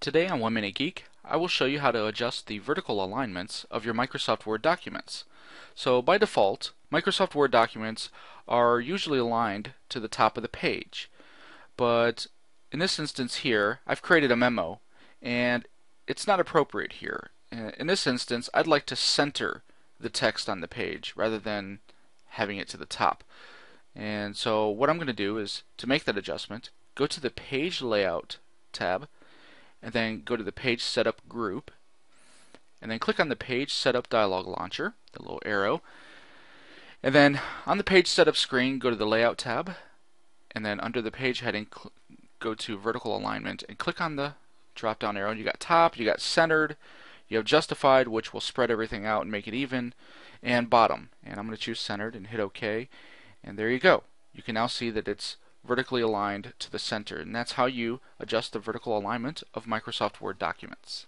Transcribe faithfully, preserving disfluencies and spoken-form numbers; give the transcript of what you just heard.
Today on One Minute Geek, I will show you how to adjust the vertical alignments of your Microsoft Word documents. So by default, Microsoft Word documents are usually aligned to the top of the page. But in this instance here, I've created a memo and it's not appropriate here. In this instance, I'd like to center the text on the page rather than having it to the top. And so what I'm going to do is, to make that adjustment, go to the Page Layout tab, and then go to the Page Setup group, and then click on the Page Setup dialog launcher, the little arrow, and then on the Page Setup screen go to the Layout tab, and then under the page heading go to Vertical Alignment and click on the drop down arrow. You got top, you got centered, you have justified, which will spread everything out and make it even, and bottom, and I'm going to choose centered and hit OK, and there you go. You can now see that it's vertically aligned to the center, and that's how you adjust the vertical alignment of Microsoft Word documents.